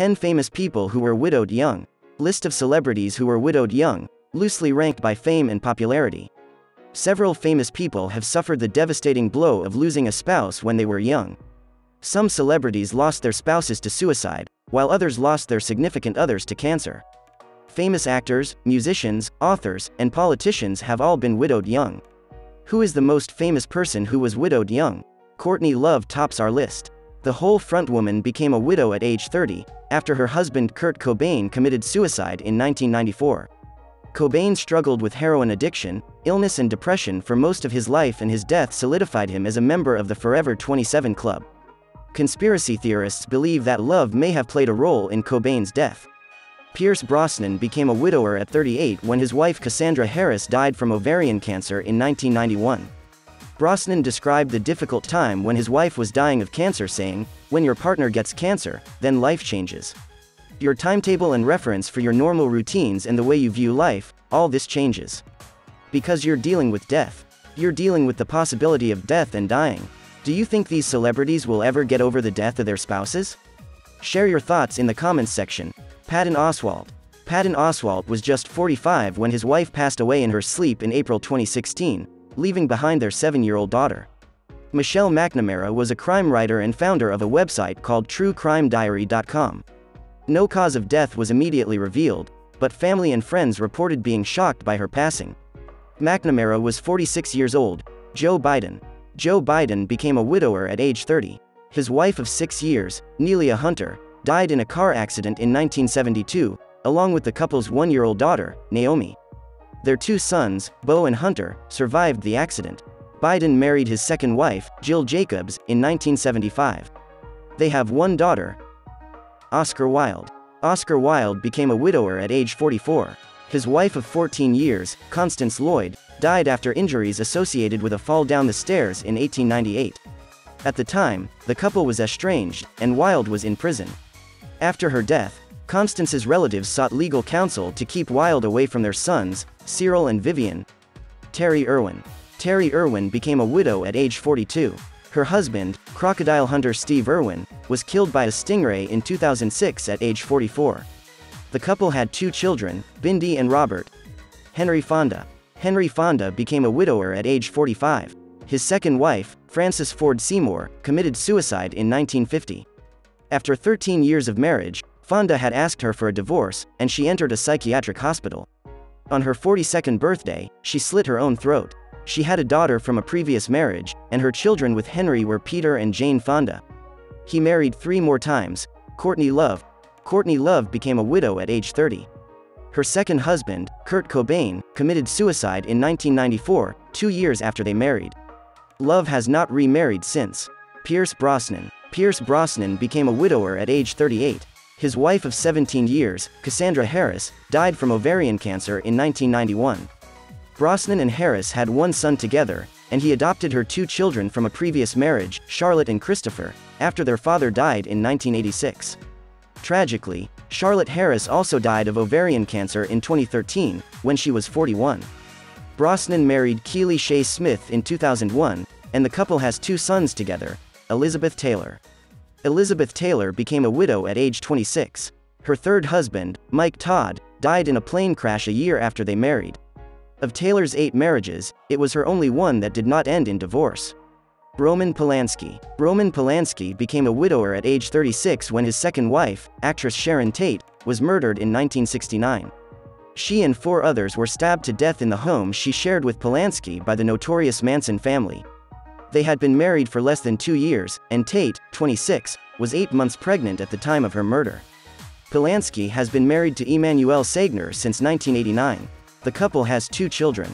10 famous people who were widowed young. List of celebrities who were widowed young, loosely ranked by fame and popularity. Several famous people have suffered the devastating blow of losing a spouse when they were young. Some celebrities lost their spouses to suicide, while others lost their significant others to cancer. Famous actors, musicians, authors, and politicians have all been widowed young. Who is the most famous person who was widowed young? Courtney Love tops our list. The whole frontwoman became a widow at age 30, after her husband Kurt Cobain committed suicide in 1994. Cobain struggled with heroin addiction, illness and depression for most of his life, and his death solidified him as a member of the Forever 27 Club. Conspiracy theorists believe that Love may have played a role in Cobain's death. Pierce Brosnan became a widower at 38 when his wife Cassandra Harris died from ovarian cancer in 1991. Brosnan described the difficult time when his wife was dying of cancer, saying, "When your partner gets cancer, then life changes. Your timetable and reference for your normal routines and the way you view life, all this changes. Because you're dealing with death. You're dealing with the possibility of death and dying." Do you think these celebrities will ever get over the death of their spouses? Share your thoughts in the comments section. Patton Oswalt. Patton Oswalt was just 45 when his wife passed away in her sleep in April 2016, leaving behind their 7-year-old daughter. Michelle McNamara was a crime writer and founder of a website called TrueCrimeDiary.com. No cause of death was immediately revealed, but family and friends reported being shocked by her passing. McNamara was 46 years old. Joe Biden. Joe Biden became a widower at age 30. His wife of 6 years, Neilia Hunter, died in a car accident in 1972, along with the couple's 1-year-old daughter, Naomi. Their 2 sons, Beau and Hunter, survived the accident. Biden married his second wife, Jill Jacobs, in 1975. They have 1 daughter. Oscar Wilde. Oscar Wilde became a widower at age 44. His wife of 14 years, Constance Lloyd, died after injuries associated with a fall down the stairs in 1898. At the time, the couple was estranged, and Wilde was in prison. After her death, Constance's relatives sought legal counsel to keep Wilde away from their sons, Cyril and Vivian. Terri Irwin. Terri Irwin became a widow at age 42. Her husband, crocodile hunter Steve Irwin, was killed by a stingray in 2006 at age 44. The couple had 2 children, Bindi and Robert. Henry Fonda. Henry Fonda became a widower at age 45. His second wife, Frances Ford Seymour, committed suicide in 1950. After 13 years of marriage, Fonda had asked her for a divorce, and she entered a psychiatric hospital. On her 42nd birthday, she slit her own throat. She had a daughter from a previous marriage, and her children with Henry were Peter and Jane Fonda. He married 3 more times. Courtney Love. Courtney Love became a widow at age 30. Her second husband, Kurt Cobain, committed suicide in 1994, 2 years after they married. Love has not remarried since. Pierce Brosnan. Pierce Brosnan became a widower at age 38. His wife of 17 years, Cassandra Harris, died from ovarian cancer in 1991. Brosnan and Harris had 1 son together, and he adopted her 2 children from a previous marriage, Charlotte and Christopher, after their father died in 1986. Tragically, Charlotte Harris also died of ovarian cancer in 2013, when she was 41. Brosnan married Keeley Shaye Smith in 2001, and the couple has 2 sons together. Elizabeth Taylor. Elizabeth Taylor became a widow at age 26. Her third husband, Mike Todd, died in a plane crash a year after they married. Of Taylor's 8 marriages, it was her only one that did not end in divorce. Roman Polanski. Roman Polanski became a widower at age 36 when his second wife, actress Sharon Tate, was murdered in 1969. She and 4 others were stabbed to death in the home she shared with Polanski by the notorious Manson family. They had been married for less than 2 years, and Tate, 26, was 8 months pregnant at the time of her murder. Polanski has been married to Emmanuel Siegner since 1989. The couple has 2 children.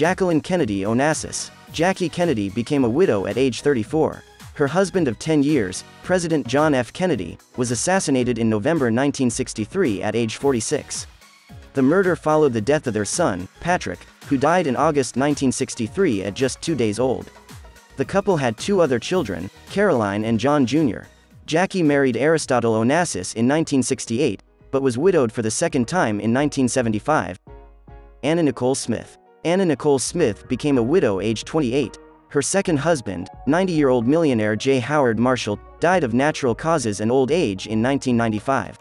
Jacqueline Kennedy Onassis. Jackie Kennedy became a widow at age 34. Her husband of 10 years, President John F. Kennedy, was assassinated in November 1963 at age 46. The murder followed the death of their son, Patrick, who died in August 1963 at just 2 days old. The couple had 2 other children, Caroline and John Jr. Jackie married Aristotle Onassis in 1968, but was widowed for the second time in 1975. Anna Nicole Smith. Anna Nicole Smith became a widow age 28. Her second husband, 90-year-old millionaire J. Howard Marshall, died of natural causes and old age in 1995.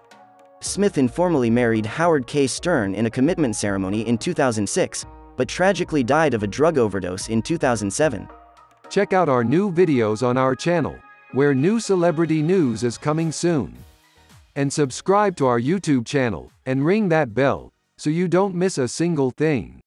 Smith informally married Howard K. Stern in a commitment ceremony in 2006, but tragically died of a drug overdose in 2007. Check out our new videos on our channel, where new celebrity news is coming soon. And subscribe to our YouTube channel, and ring that bell, so you don't miss a single thing.